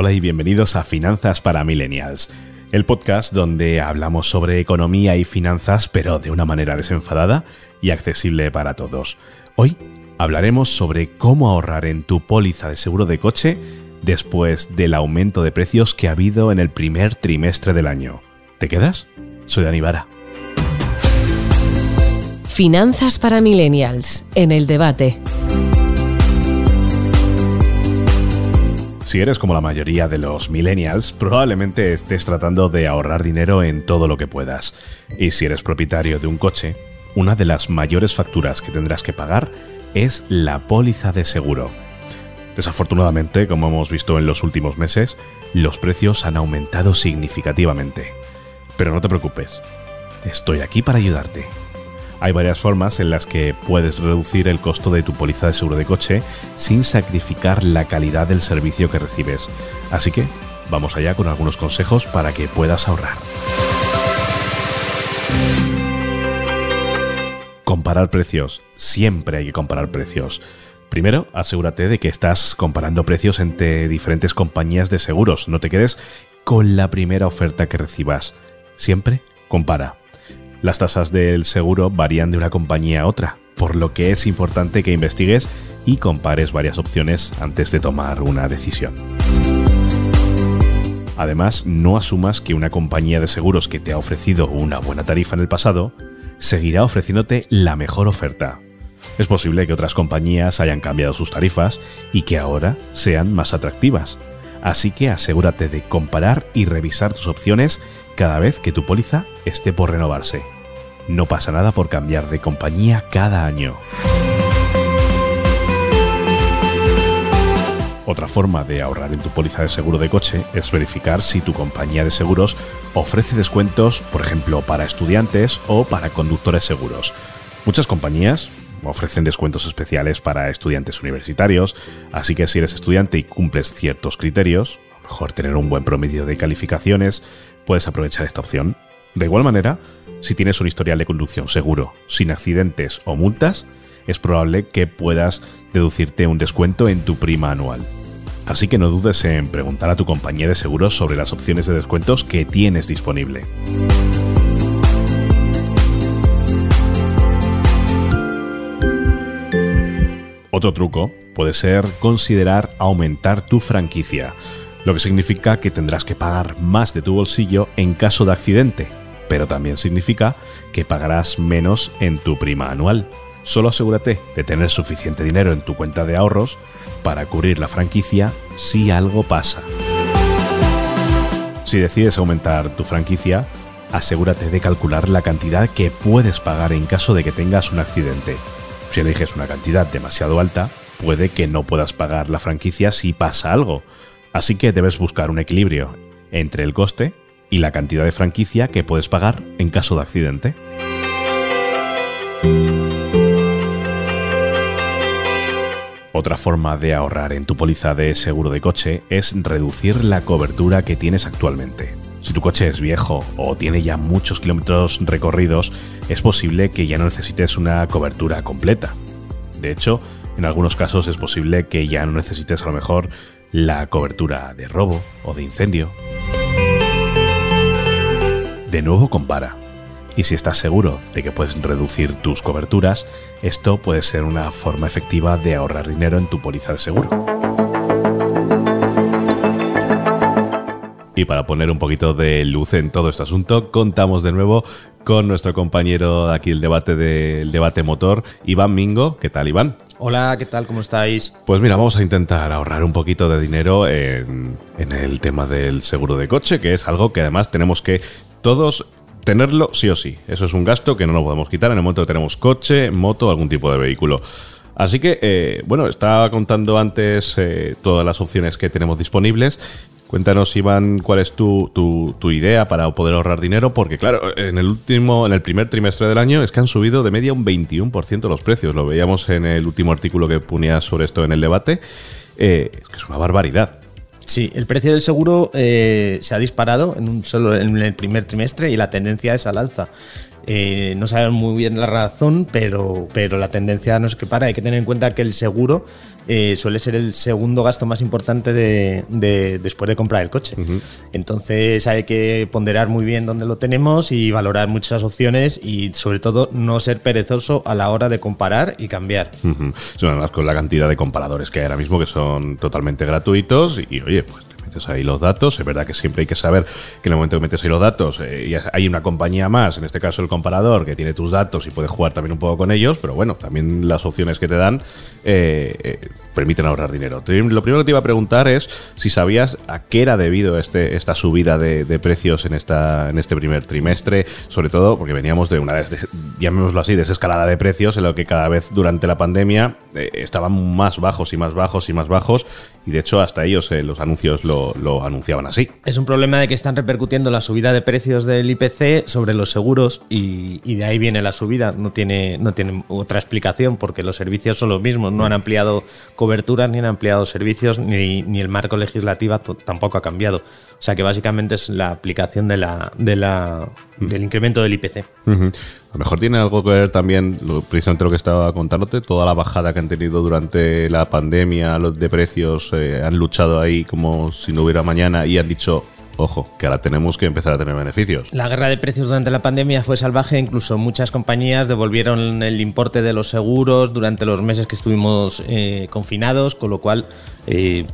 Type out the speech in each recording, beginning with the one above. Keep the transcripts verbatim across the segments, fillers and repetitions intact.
Hola y bienvenidos a Finanzas para Millennials, el podcast donde hablamos sobre economía y finanzas, pero de una manera desenfadada y accesible para todos. Hoy hablaremos sobre cómo ahorrar en tu póliza de seguro de coche después del aumento de precios que ha habido en el primer trimestre del año. ¿Te quedas? Soy Dani Vara. Finanzas para Millennials, en el debate. Si eres como la mayoría de los millennials, probablemente estés tratando de ahorrar dinero en todo lo que puedas. Y si eres propietario de un coche, una de las mayores facturas que tendrás que pagar es la póliza de seguro. Desafortunadamente, como hemos visto en los últimos meses, los precios han aumentado significativamente. Pero no te preocupes, estoy aquí para ayudarte. Hay varias formas en las que puedes reducir el costo de tu póliza de seguro de coche sin sacrificar la calidad del servicio que recibes. Así que vamos allá con algunos consejos para que puedas ahorrar. Comparar precios. Siempre hay que comparar precios. Primero, asegúrate de que estás comparando precios entre diferentes compañías de seguros. No te quedes con la primera oferta que recibas. Siempre compara. Las tasas del seguro varían de una compañía a otra, por lo que es importante que investigues y compares varias opciones antes de tomar una decisión. Además, no asumas que una compañía de seguros que te ha ofrecido una buena tarifa en el pasado seguirá ofreciéndote la mejor oferta. Es posible que otras compañías hayan cambiado sus tarifas y que ahora sean más atractivas. Así que asegúrate de comparar y revisar tus opciones cada vez que tu póliza esté por renovarse. No pasa nada por cambiar de compañía cada año. Otra forma de ahorrar en tu póliza de seguro de coche es verificar si tu compañía de seguros ofrece descuentos, por ejemplo, para estudiantes o para conductores seguros. Muchas compañías ofrecen descuentos especiales para estudiantes universitarios, así que si eres estudiante y cumples ciertos criterios, a lo mejor tener un buen promedio de calificaciones, puedes aprovechar esta opción. De igual manera, si tienes un historial de conducción seguro, sin accidentes o multas, es probable que puedas deducirte un descuento en tu prima anual. Así que no dudes en preguntar a tu compañía de seguros sobre las opciones de descuentos que tienes disponible. Otro truco puede ser considerar aumentar tu franquicia, lo que significa que tendrás que pagar más de tu bolsillo en caso de accidente, pero también significa que pagarás menos en tu prima anual. Solo asegúrate de tener suficiente dinero en tu cuenta de ahorros para cubrir la franquicia si algo pasa. Si decides aumentar tu franquicia, asegúrate de calcular la cantidad que puedes pagar en caso de que tengas un accidente. Si eliges una cantidad demasiado alta, puede que no puedas pagar la franquicia si pasa algo. Así que debes buscar un equilibrio entre el coste y la cantidad de franquicia que puedes pagar en caso de accidente. Otra forma de ahorrar en tu póliza de seguro de coche es reducir la cobertura que tienes actualmente. Si tu coche es viejo o tiene ya muchos kilómetros recorridos, es posible que ya no necesites una cobertura completa. De hecho, en algunos casos es posible que ya no necesites a lo mejor la cobertura de robo o de incendio. De nuevo, compara. Y si estás seguro de que puedes reducir tus coberturas, esto puede ser una forma efectiva de ahorrar dinero en tu póliza de seguro. Y para poner un poquito de luz en todo este asunto, contamos de nuevo con nuestro compañero de aquí el debate del debate motor, Iván Mingo. ¿Qué tal, Iván? Hola, ¿qué tal? ¿Cómo estáis? Pues mira, vamos a intentar ahorrar un poquito de dinero en, en el tema del seguro de coche, que es algo que además tenemos que todos tenerlo sí o sí. Eso es un gasto que no nos podemos quitar en el momento que tenemos coche, moto, algún tipo de vehículo. Así que, eh, bueno, estaba contando antes eh, todas las opciones que tenemos disponibles. Cuéntanos, Iván, cuál es tu, tu, tu idea para poder ahorrar dinero, porque claro, en el último, en el primer trimestre del año es que han subido de media un veintiuno por ciento los precios. Lo veíamos en el último artículo que ponía sobre esto en el debate. Eh, es que es una barbaridad. Sí, el precio del seguro eh, se ha disparado en un solo en el primer trimestre y la tendencia es al alza. Eh, no sabemos muy bien la razón, pero, pero la tendencia nos es que para. Hay que tener en cuenta que el seguro eh, suele ser el segundo gasto más importante de, de, después de comprar el coche. Uh-huh. Entonces hay que ponderar muy bien dónde lo tenemos y valorar muchas opciones y sobre todo no ser perezoso a la hora de comparar y cambiar. Uh-huh. Además con la cantidad de comparadores que hay ahora mismo que son totalmente gratuitos y, y oye, pues metes ahí los datos. Es verdad que siempre hay que saber que en el momento que metes ahí los datos eh, hay una compañía más, en este caso el comparador, que tiene tus datos y puedes jugar también un poco con ellos, pero bueno, también las opciones que te dan eh, eh, permiten ahorrar dinero. Te, lo primero que te iba a preguntar es si sabías a qué era debido este, esta subida de, de precios en, esta, en este primer trimestre, sobre todo porque veníamos de una, de, llamémoslo así, desescalada de precios en lo que cada vez durante la pandemia eh, estaban más bajos y más bajos y más bajos y de hecho hasta ellos eh, los anuncios lo Lo, lo anunciaban así. Es un problema de que están repercutiendo la subida de precios del I P C sobre los seguros y, y de ahí viene la subida. No tiene, no tiene otra explicación porque los servicios son los mismos. No han ampliado coberturas, ni han ampliado servicios, ni, ni el marco legislativo tampoco ha cambiado. O sea que básicamente es la aplicación de la, de la, mm. del incremento del I P C. Uh-huh. A lo mejor tiene algo que ver también, precisamente lo que estaba contándote, toda la bajada que han tenido durante la pandemia, los de precios, eh, han luchado ahí como si no hubiera mañana y han dicho, ojo, que ahora tenemos que empezar a tener beneficios. La guerra de precios durante la pandemia fue salvaje, incluso muchas compañías devolvieron el importe de los seguros durante los meses que estuvimos eh, confinados, con lo cual eh,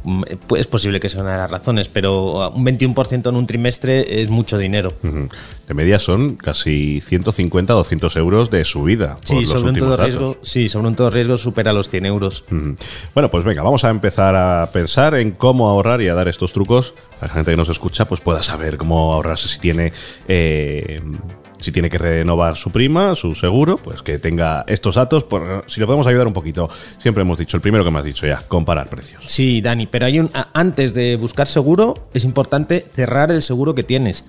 pues es posible que sea una de las razones, pero un veintiuno por ciento en un trimestre es mucho dinero. Uh-huh. De media son casi ciento cincuenta a doscientos euros de subida. Por sí, los sobre un todo riesgo, sí, sobre un todo riesgo supera los cien euros. Uh-huh. Bueno, pues venga, vamos a empezar a pensar en cómo ahorrar y a dar estos trucos. La gente que nos escucha, pues pueda saber cómo ahorrarse si tiene eh, si tiene que renovar su prima, su seguro, pues que tenga estos datos, por, si lo podemos ayudar un poquito. Siempre hemos dicho, el primero que me has dicho ya, comparar precios. Sí, Dani, pero hay un antes de buscar seguro es importante cerrar el seguro que tienes.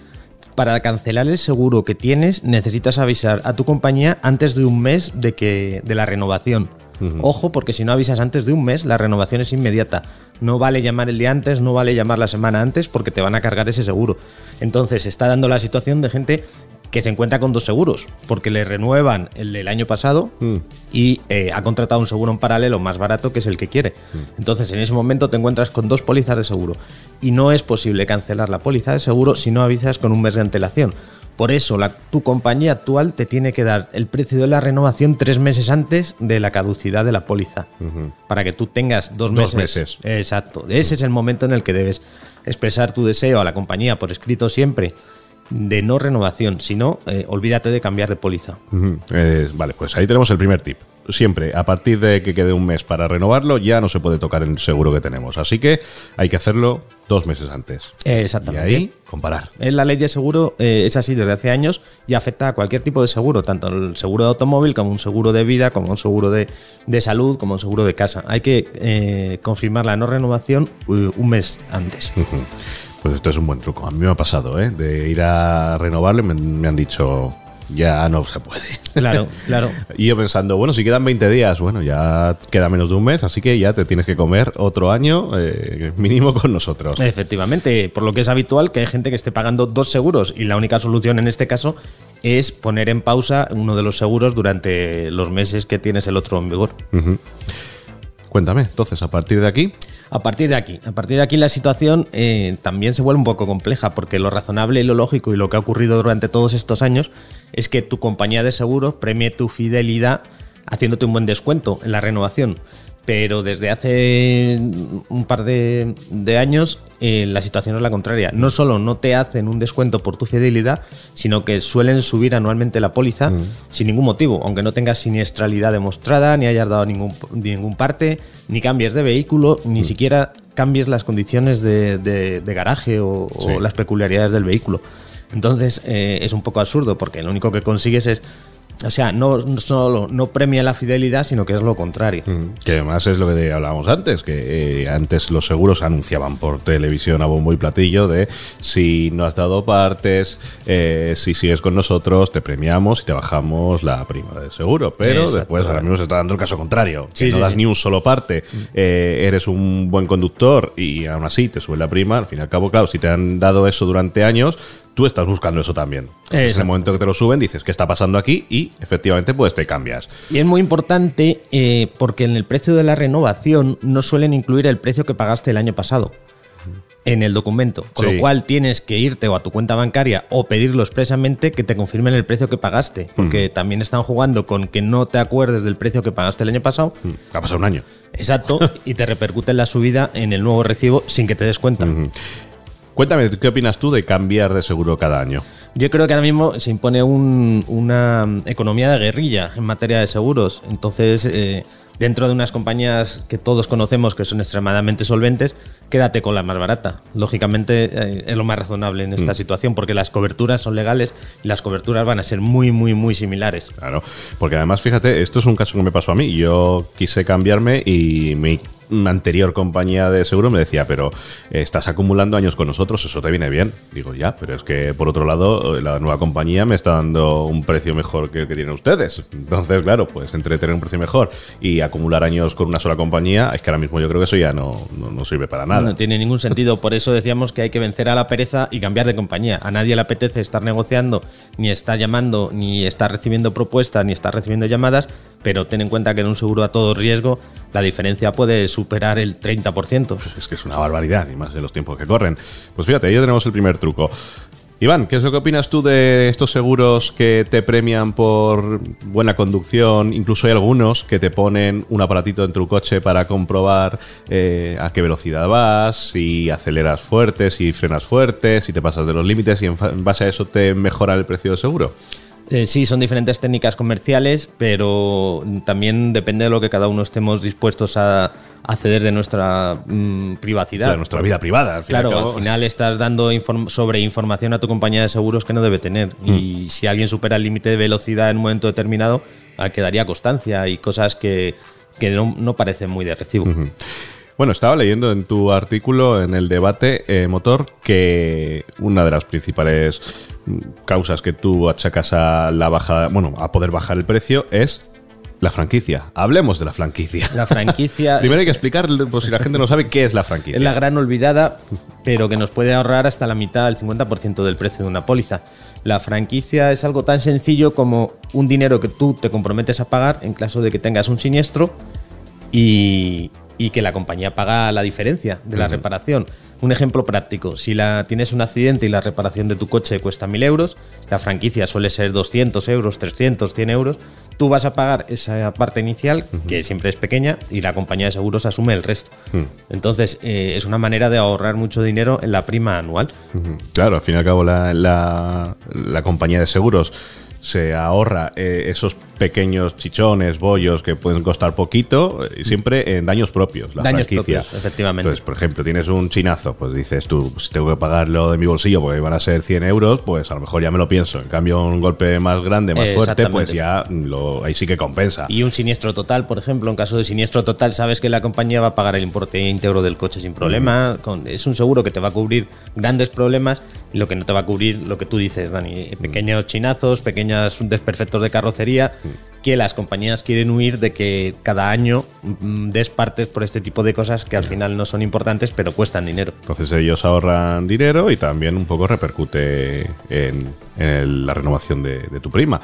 Para cancelar el seguro que tienes necesitas avisar a tu compañía antes de un mes de, que, de la renovación. Uh-huh. Ojo, porque si no avisas antes de un mes, la renovación es inmediata. No vale llamar el día antes, no vale llamar la semana antes porque te van a cargar ese seguro. Entonces se está dando la situación de gente que se encuentra con dos seguros porque le renuevan el del año pasado mm. y eh, ha contratado un seguro en paralelo más barato que es el que quiere. Mm. Entonces en ese momento te encuentras con dos pólizas de seguro y no es posible cancelar la póliza de seguro si no avisas con un mes de antelación. Por eso, la, tu compañía actual te tiene que dar el precio de la renovación tres meses antes de la caducidad de la póliza. Uh-huh. Para que tú tengas dos, dos meses. meses. Exacto. Ese uh-huh. es el momento en el que debes expresar tu deseo a la compañía por escrito siempre de no renovación. Si no, eh, olvídate de cambiar de póliza. Uh-huh. eh, vale, pues ahí tenemos el primer tip. Siempre, a partir de que quede un mes para renovarlo, ya no se puede tocar el seguro que tenemos. Así que hay que hacerlo dos meses antes. Exactamente. Y ahí, comparar. La ley de seguro eh, es así desde hace años y afecta a cualquier tipo de seguro, tanto el seguro de automóvil como un seguro de vida, como un seguro de, de salud, como un seguro de casa. Hay que eh, confirmar la no renovación un mes antes. Uh-huh. Pues esto es un buen truco. A mí me ha pasado, ¿eh? De ir a renovarlo y me, me han dicho... ya no se puede. Claro, claro. Y yo pensando, bueno, si quedan veinte días, bueno, ya queda menos de un mes, así que ya te tienes que comer otro año eh, mínimo con nosotros. Efectivamente, por lo que es habitual que hay gente que esté pagando dos seguros y la única solución en este caso es poner en pausa uno de los seguros durante los meses que tienes el otro en vigor. Uh-huh. Cuéntame, entonces, a partir de aquí... A partir de aquí, a partir de aquí la situación eh, también se vuelve un poco compleja porque lo razonable y lo lógico y lo que ha ocurrido durante todos estos años es que tu compañía de seguros premie tu fidelidad haciéndote un buen descuento en la renovación. Pero desde hace un par de, de años eh, la situación es la contraria. No solo no te hacen un descuento por tu fidelidad, sino que suelen subir anualmente la póliza mm. sin ningún motivo, aunque no tengas siniestralidad demostrada, ni hayas dado ningún, ningún parte, ni cambies de vehículo, ni mm. siquiera cambies las condiciones de, de, de garaje o, sí. o las peculiaridades del vehículo. Entonces eh, es un poco absurdo porque lo único que consigues es... O sea, no, no solo no premia la fidelidad, sino que es lo contrario. Mm, que además es lo que hablábamos antes, que eh, antes los seguros anunciaban por televisión a bombo y platillo de si no has dado partes, eh, si sigues con nosotros, te premiamos y te bajamos la prima del seguro. Pero exacto, después ahora mismo se está dando el caso contrario, sí, que no sí, das sí. ni un solo parte, eh, eres un buen conductor y aún así te sube la prima. Al fin y al cabo, claro, si te han dado eso durante años... tú estás buscando eso también. Entonces, en el momento que te lo suben, dices, ¿qué está pasando aquí? Y efectivamente, pues te cambias. Y es muy importante eh, porque en el precio de la renovación no suelen incluir el precio que pagaste el año pasado en el documento, con sí. lo cual tienes que irte o a tu cuenta bancaria o pedirlo expresamente que te confirmen el precio que pagaste, porque mm. también están jugando con que no te acuerdes del precio que pagaste el año pasado. Mm. Ha pasado un año. Exacto, y te repercute en la subida en el nuevo recibo sin que te des cuenta. Mm-hmm. Cuéntame, ¿qué opinas tú de cambiar de seguro cada año? Yo creo que ahora mismo se impone un, una economía de guerrilla en materia de seguros, entonces... Eh, dentro de unas compañías que todos conocemos que son extremadamente solventes, quédate con la más barata. Lógicamente eh, es lo más razonable en esta mm. situación, porque las coberturas son legales y las coberturas van a ser muy, muy, muy similares. Claro, porque además, fíjate, esto es un caso que me pasó a mí. Yo quise cambiarme y mi anterior compañía de seguro me decía, pero estás acumulando años con nosotros, eso te viene bien. Digo, ya, pero es que por otro lado la nueva compañía me está dando un precio mejor que el que tienen ustedes. Entonces, claro, pues entre tener un precio mejor y acumular años con una sola compañía, es que ahora mismo yo creo que eso ya no, no, no sirve para nada. No tiene ningún sentido, por eso decíamos que hay que vencer a la pereza y cambiar de compañía. A nadie le apetece estar negociando, ni estar llamando, ni estar recibiendo propuestas, ni estar recibiendo llamadas, pero ten en cuenta que en un seguro a todo riesgo la diferencia puede superar el treinta por ciento. Pues es que es una barbaridad, y más en los tiempos que corren. Pues fíjate, ya tenemos el primer truco. Iván, ¿qué es lo que opinas tú de estos seguros que te premian por buena conducción? Incluso hay algunos que te ponen un aparatito en tu coche para comprobar eh, a qué velocidad vas, si aceleras fuerte, si frenas fuerte, si te pasas de los límites, y en base a eso te mejora el precio del seguro. Eh, sí, son diferentes técnicas comerciales, pero también depende de lo que cada uno estemos dispuestos a, a ceder de nuestra mm, privacidad. De nuestra vida privada, al fin y al cabo. Claro, al final estás dando inform- sobre información a tu compañía de seguros que no debe tener. Mm. Y si alguien supera el límite de velocidad en un momento determinado, quedaría constancia y cosas que, que no, no parecen muy de recibo. Mm-hmm. Bueno, estaba leyendo en tu artículo, en el debate eh, motor, que una de las principales causas que tú achacas a la bajada, bueno, a poder bajar el precio es la franquicia. Hablemos de la franquicia. La franquicia. Primero es, hay que explicar, pues, si la gente no sabe qué es la franquicia. Es la gran olvidada, pero que nos puede ahorrar hasta la mitad, el cincuenta por ciento del precio de una póliza. La franquicia es algo tan sencillo como un dinero que tú te comprometes a pagar en caso de que tengas un siniestro y... y que la compañía paga la diferencia de la uh-huh. reparación. Un ejemplo práctico, si la, tienes un accidente y la reparación de tu coche cuesta mil euros, la franquicia suele ser doscientos euros, trescientos, cien euros, tú vas a pagar esa parte inicial, uh-huh. que siempre es pequeña, y la compañía de seguros asume el resto. Uh-huh. Entonces, eh, es una manera de ahorrar mucho dinero en la prima anual. Uh-huh. Claro, al fin y al cabo la, la, la compañía de seguros se ahorra eh, esos pequeños chichones, bollos que pueden costar poquito, siempre en daños propios. La daños franquicia. Propios, efectivamente. Entonces, por ejemplo, tienes un chinazo, pues dices tú, si tengo que pagarlo de mi bolsillo porque van a ser cien euros, pues a lo mejor ya me lo pienso. En cambio, un golpe más grande, más fuerte, pues ya lo, ahí sí que compensa. Y un siniestro total, por ejemplo, en caso de siniestro total, sabes que la compañía va a pagar el importe íntegro del coche sin problema. Mm. Con, es un seguro que te va a cubrir grandes problemas, y lo que no te va a cubrir, lo que tú dices, Dani, pequeños mm. chinazos, pequeñas desperfectos de carrocería, que las compañías quieren huir de que cada año des partes por este tipo de cosas que al final no son importantes pero cuestan dinero. Entonces ellos ahorran dinero y también un poco repercute en, en la renovación de, de tu prima.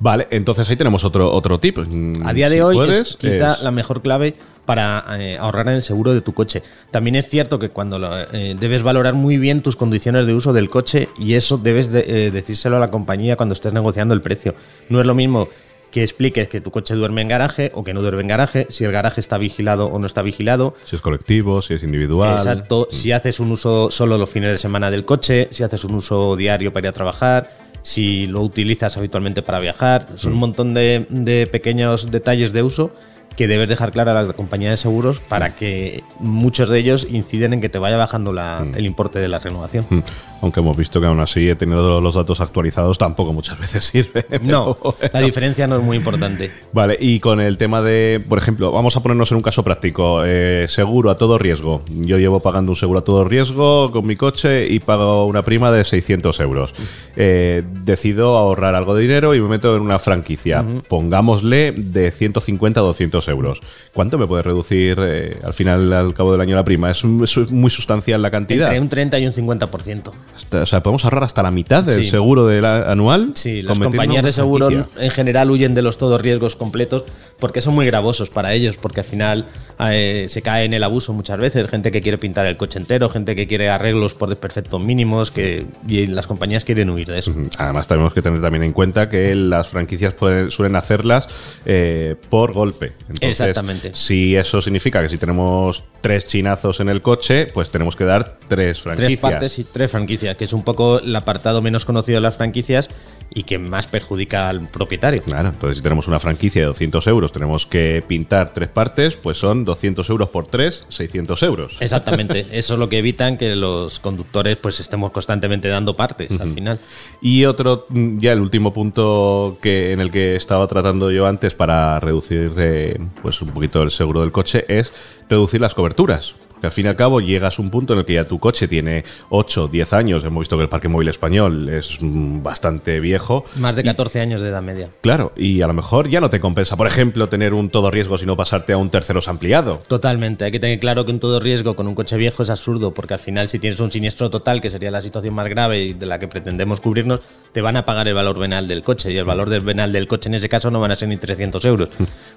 Vale, entonces ahí tenemos otro, otro tip. A día de si hoy puedes, es quizá es... la mejor clave para eh, ahorrar en el seguro de tu coche. También es cierto que cuando lo, eh, debes valorar muy bien tus condiciones de uso del coche, y eso debes de, eh, decírselo a la compañía cuando estés negociando el precio. No es lo mismo que expliques que tu coche duerme en garaje o que no duerme en garaje, si el garaje está vigilado o no está vigilado. Si es colectivo, si es individual. Exacto, mm. si haces un uso solo los fines de semana del coche, si haces un uso diario para ir a trabajar, si lo utilizas habitualmente para viajar. Son mm. un montón de, de pequeños detalles de uso que debes dejar claro a la compañía de seguros, para que muchos de ellos inciden en que te vaya bajando la, mm. el importe de la renovación. Mm. Aunque hemos visto que aún así, teniendo los datos actualizados, tampoco muchas veces sirve. No, bueno, la diferencia no es muy importante. Vale, y con el tema de, por ejemplo, vamos a ponernos en un caso práctico. Eh, seguro a todo riesgo. Yo llevo pagando un seguro a todo riesgo con mi coche y pago una prima de seiscientos euros. Eh, decido ahorrar algo de dinero y me meto en una franquicia. Uh-huh. Pongámosle de ciento cincuenta a doscientos euros. euros. ¿Cuánto me puede reducir eh, al final, al cabo del año, la prima? Es, un, es muy sustancial la cantidad. Entre un treinta y un cincuenta por ciento. Hasta, o sea, podemos ahorrar hasta la mitad del sí. seguro de la, anual. Sí, las compañías de seguro en general huyen de los todos riesgos completos porque son muy gravosos para ellos, porque al final eh, se cae en el abuso muchas veces. Gente que quiere pintar el coche entero, gente que quiere arreglos por desperfectos mínimos, que y las compañías quieren huir de eso. Uh-huh. Además, tenemos que tener también en cuenta que las franquicias pueden, suelen hacerlas eh, por golpe. Entonces, exactamente. Si eso significa que si tenemos tres chinazos en el coche, pues tenemos que dar tres franquicias. Tres partes y tres franquicias, que es un poco el apartado menos conocido de las franquicias y que más perjudica al propietario. Claro, entonces si tenemos una franquicia de doscientos euros, tenemos que pintar tres partes, pues son doscientos euros por tres, seiscientos euros. Exactamente, eso es lo que evitan que los conductores pues estemos constantemente dando partes uh-huh. al final. Y otro, ya el último punto que en el que estaba tratando yo antes para reducir eh, pues un poquito el seguro del coche es reducir las coberturas. Que al fin y al cabo llegas a un punto en el que ya tu coche tiene ocho, diez años. Hemos visto que el parque móvil español es bastante viejo. Más de catorce y, años de edad media. Claro, y a lo mejor ya no te compensa, por ejemplo, tener un todo riesgo, sino pasarte a un terceros ampliado. Totalmente. Hay que tener claro que un todo riesgo con un coche viejo es absurdo, porque al final si tienes un siniestro total, que sería la situación más grave y de la que pretendemos cubrirnos, te van a pagar el valor venal del coche. Y el valor del venal del coche en ese caso no van a ser ni trescientos euros.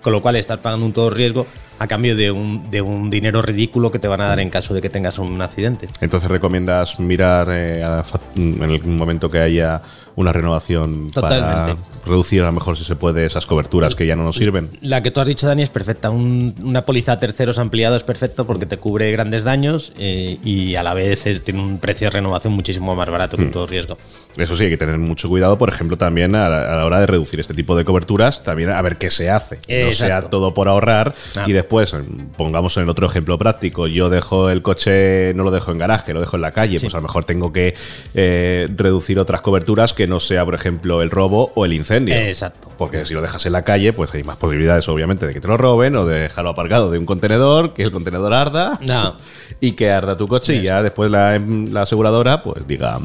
Con lo cual estás pagando un todo riesgo a cambio de un, de un dinero ridículo que te van a dar en caso de que tengas un accidente. Entonces, ¿recomiendas mirar eh, a, en el momento que haya una renovación Totalmente. para reducir a lo mejor, si se puede, esas coberturas que ya no nos sirven? La que tú has dicho, Dani, es perfecta. Un, una póliza a terceros ampliado es perfecto porque te cubre grandes daños eh, y a la vez es, tiene un precio de renovación muchísimo más barato que mm. todo riesgo. Eso sí, hay que tener mucho cuidado, por ejemplo, también a la, a la hora de reducir este tipo de coberturas, también a ver qué se hace. Eh, no exacto. sea todo por ahorrar ah. y después, pongamos en el otro ejemplo práctico, yo dejo el coche, no lo dejo en garaje, lo dejo en la calle, sí. pues a lo mejor tengo que eh, reducir otras coberturas que no sea, por ejemplo, el robo o el incendio. Exacto. Porque si lo dejas en la calle, pues hay más posibilidades, obviamente, de que te lo roben o de dejarlo aparcado de un contenedor, que el contenedor arda no. y que arda tu coche Exacto. y ya después la, la aseguradora pues diga,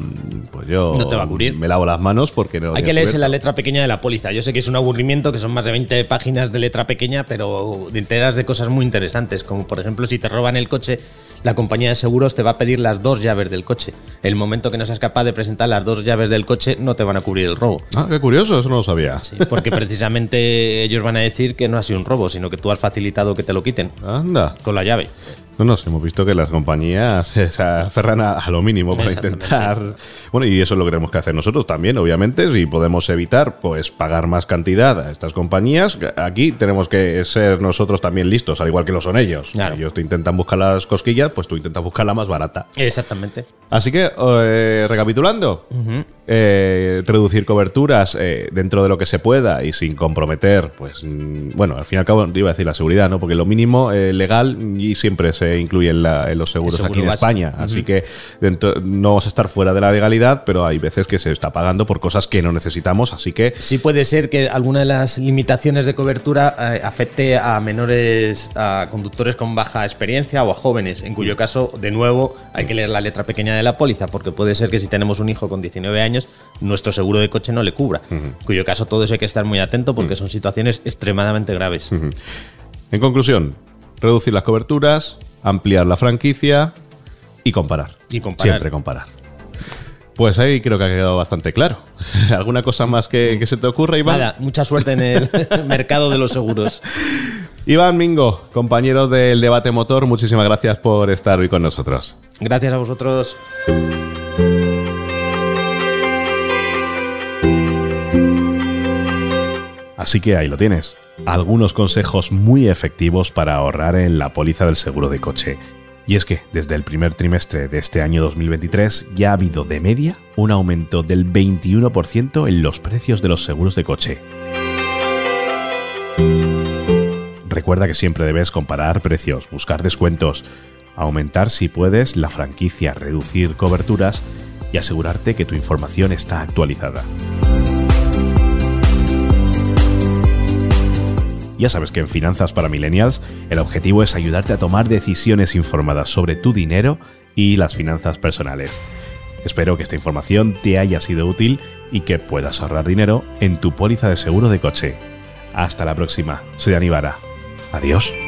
pues yo no te va a cubrir. Me lavo las manos porque no... Hay que leerse la letra pequeña de la póliza. Yo sé que es un aburrimiento, que son más de veinte páginas de letra pequeña, pero te enteras de cosas muy interesantes, como por ejemplo, si te roban el coche, la compañía de seguros te va a pedir las dos llaves del coche. El momento que no seas capaz de presentar las dos llaves del coche, no te van a cubrir el robo. Ah, qué curioso, eso no lo sabía. Sí, porque precisamente ellos van a decir que no ha sido un robo, sino que tú has facilitado que te lo quiten. Anda. Con la llave. No nos hemos visto que las compañías se aferran a, a lo mínimo para intentar... Bueno, y eso es lo que tenemos que hacer nosotros también, obviamente. Si podemos evitar pues pagar más cantidad a estas compañías, aquí tenemos que ser nosotros también listos, al igual que lo son ellos. Claro. Ellos te intentan buscar las cosquillas, pues tú intentas buscar la más barata. Exactamente. Así que, eh, recapitulando, uh-huh. eh, reducir coberturas eh, dentro de lo que se pueda y sin comprometer, pues, bueno, al fin y al cabo iba a decir la seguridad, ¿no? Porque lo mínimo eh, legal y siempre se incluye en, la, en los seguros seguro aquí en base. España. Uh-huh. Así que dentro, no vamos a estar fuera de la legalidad, pero hay veces que se está pagando por cosas que no necesitamos, así que... Sí puede ser que alguna de las limitaciones de cobertura eh, afecte a menores, a conductores con baja experiencia o a jóvenes, en cuyo caso, de nuevo, hay que leer la letra pequeña de la póliza, porque puede ser que si tenemos un hijo con diecinueve años, nuestro seguro de coche no le cubra, uh-huh. en cuyo caso todo eso hay que estar muy atento porque uh-huh. son situaciones extremadamente graves. Uh-huh. En conclusión, reducir las coberturas, ampliar la franquicia y comparar. Y comparar. Siempre comparar. Pues ahí creo que ha quedado bastante claro. ¿Alguna cosa más que, que se te ocurra, Iván? Nada, mucha suerte en el mercado de los seguros. Iván Mingo, compañero del Debate Motor, muchísimas gracias por estar hoy con nosotros. Gracias a vosotros. Así que ahí lo tienes. Algunos consejos muy efectivos para ahorrar en la póliza del seguro de coche. Y es que desde el primer trimestre de este año dos mil veintitrés ya ha habido de media un aumento del veintiuno por ciento en los precios de los seguros de coche. Recuerda que siempre debes comparar precios, buscar descuentos, aumentar si puedes la franquicia, reducir coberturas y asegurarte que tu información está actualizada. Ya sabes que en Finanzas para Millennials el objetivo es ayudarte a tomar decisiones informadas sobre tu dinero y las finanzas personales. Espero que esta información te haya sido útil y que puedas ahorrar dinero en tu póliza de seguro de coche. Hasta la próxima. Soy Dani Vara. Adiós.